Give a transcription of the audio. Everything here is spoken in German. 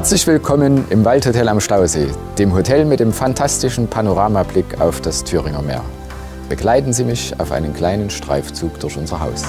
Herzlich willkommen im Waldhotel am Stausee, dem Hotel mit dem fantastischen Panoramablick auf das Thüringer Meer. Begleiten Sie mich auf einen kleinen Streifzug durch unser Haus.